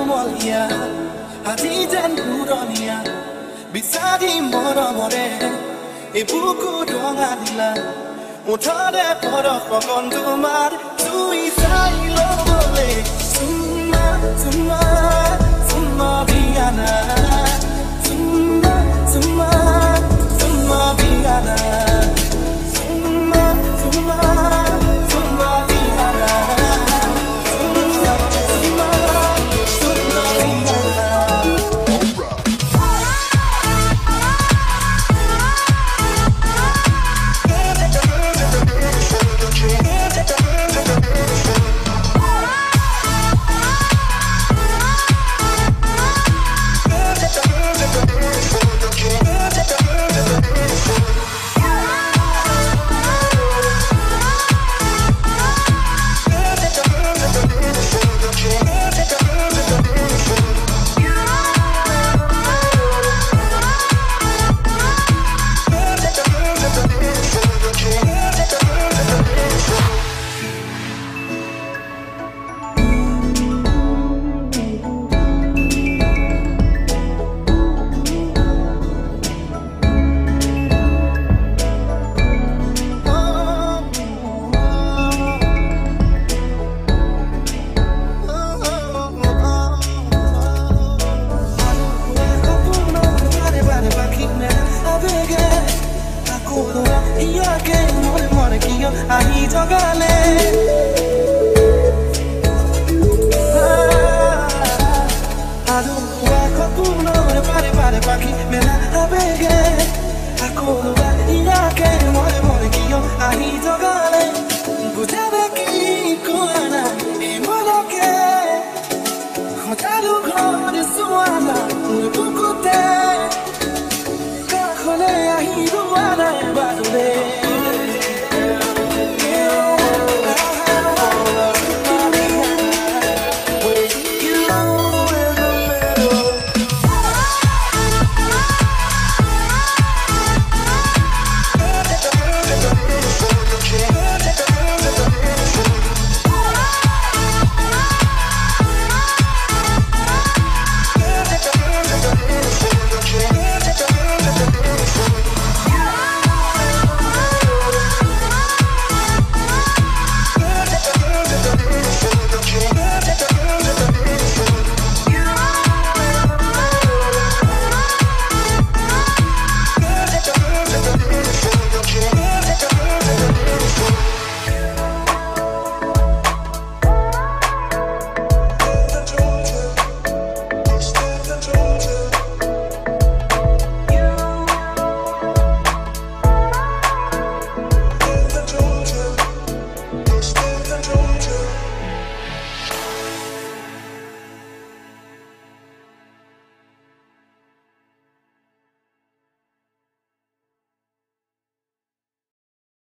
umolia hatijan kuronia bisa dimoro-more ibuku dongadila utode poro pokondumar suisai lo mole summa summa summa biana summa summa summa biana summa summa I